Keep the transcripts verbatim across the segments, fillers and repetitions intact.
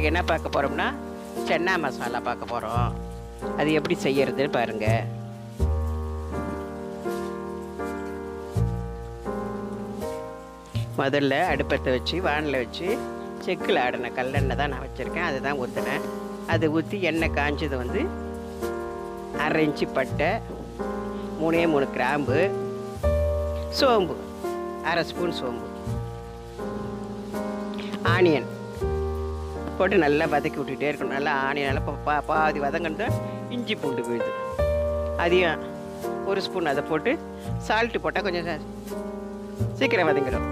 இன்னைக்கு என்ன பார்க்க போகிறோம்னா சன்னா மசாலா பார்க்க போகிறோம். அது எப்படி செய்யறதுன்னு பாருங்கள். முதல்ல அடுப்பத்தை வச்சு வானில் வச்சு செக்கில் ஆடின கல்லெண்ணெய் தான் நான் வச்சுருக்கேன், அதுதான் ஊற்றினேன். அது ஊற்றி எண்ணெய் காய்ஞ்சது வந்து அரை இன்ச்சு பட்டை, மூணே மூணு கிராம்பு, சோம்பு அரை ஸ்பூன் சோம்பு, ஆனியன் போட்டு நல்லா வதக்கி விட்டுகிட்டே இருக்கணும். நல்லா ஆனியன் நல்லா பா பாதி வதங்கினது இஞ்சி பூண்டு விழுது, அதையும் ஒரு ஸ்பூன் அதை போட்டு சால்ட்டு போட்டால் கொஞ்சம் சீக்கிரம் வதங்கிடும்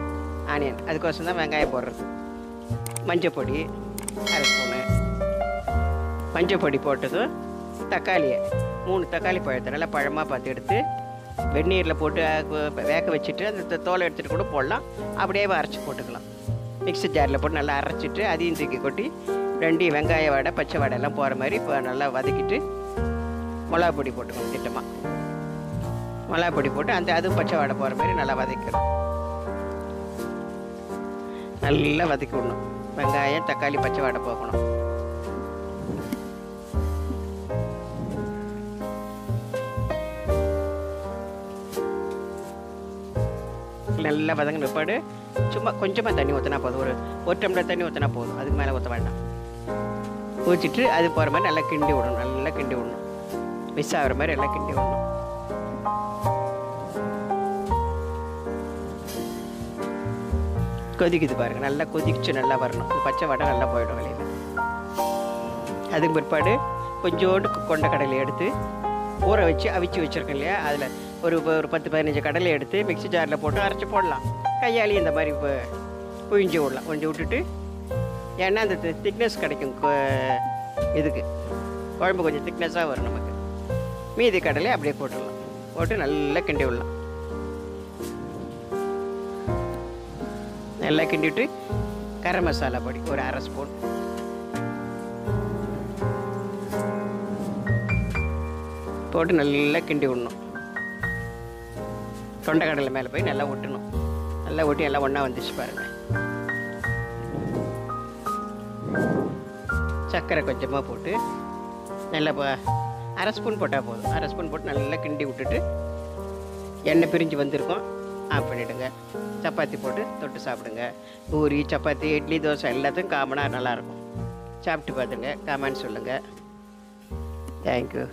ஆனியன். அதுக்கோசம் தான் வெங்காயம் போடுறது. மஞ்சள் பொடி அரை ஸ்பூனு, மஞ்சள் பொடி போட்டதும் தக்காளியை மூணு தக்காளி பழத்தை நல்லா பழமாக பார்த்து எடுத்து வெந்நீரில் போட்டு வேக வச்சுட்டு அந்த தோலை எடுத்துகிட்டு கூட போடலாம், அப்படியே அரைச்சி போட்டுக்கலாம். மிக்ஸி ஜாரில் போட்டு நல்லா அரைச்சிட்டு அதையும் தூக்கி கொட்டி ரெண்டையும் வெங்காய வடை பச்சை வடையெல்லாம் போகிற மாதிரி இப்போ நல்லா வதக்கிட்டு மிளகா பொடி போட்டுக்கணும். திட்டமாக மிளகா பொடி போட்டு அந்த அதுவும் பச்சை வடை போகிற மாதிரி நல்லா வதக்கணும். நல்லா வதக்கி விடணும். வெங்காயம் தக்காளி பச்சை வடை போகணும். நல்லா வதங்கின பாடு சும்மா கொஞ்சமாக தண்ணி ஊற்றினா போதும். ஒரு ஒரு டம்ளர் தண்ணி ஊற்றினா போதும், அதுக்கு மேலே ஊற்ற வேண்டாம். ஊற்றிட்டு அது போகிற மாதிரி நல்லா கிண்டி விடணும். நல்லா கிண்டி விடணும், மிஸ் ஆகிற மாதிரி நல்லா கிண்டி விடணும். கொதிக்குது பாருங்கள், நல்லா கொதிச்சு நல்லா வரணும். பச்சை வடை நல்லா போயிடும் வெளியில். அதுக்கு பிற்பாடு கொஞ்சோண்டு கொண்ட கடலை எடுத்து ஊற வச்சு அவிச்சு வச்சுருக்கேன் இல்லையா, அதில் ஒரு ஒரு பத்து பதினஞ்சு கடலை எடுத்து மிக்ஸி ஜாரில் போட்டு அரைச்சி போடலாம். கையாளி இந்த மாதிரி இப்போ புழிஞ்சு விடலாம். கொஞ்சம் விட்டுட்டு ஏன்னா அந்த திக்னஸ் கிடைக்கும் இதுக்கு குழம்பு, கொஞ்சம் திக்னஸாக வரும் நமக்கு. மீதி கடலை அப்படியே போட்டுடலாம். போட்டு நல்லா கிண்டி விடலாம். நல்லா கிண்டிவிட்டு கரம் மசாலா பொடி ஒரு அரை ஸ்பூன், போட்டு நல்லா கிண்டி விடணும். தொண்டைக்கடலை மேலே போய் நல்லா ஒட்டணும். நல்லா ஒட்டி எல்லாம் ஒன்றா வந்துச்சு பாருங்கள். சர்க்கரை கொஞ்சமாக போட்டு நல்லா போ அரை ஸ்பூன் போட்டால் போதும். அரை ஸ்பூன் போட்டு நல்லா கிண்டி விட்டுட்டு எண்ணெய் பிரிஞ்சு வந்திருக்கோம், ஆஃப் பண்ணிவிடுங்க. சப்பாத்தி போட்டு தொட்டு சாப்பிடுங்க. பூரி சப்பாத்தி இட்லி தோசை எல்லாத்தையும் காமனாக நல்லாயிருக்கும். சாப்பிட்டு பார்த்துங்க, கமெண்ட் சொல்லுங்கள். தேங்க்யூ.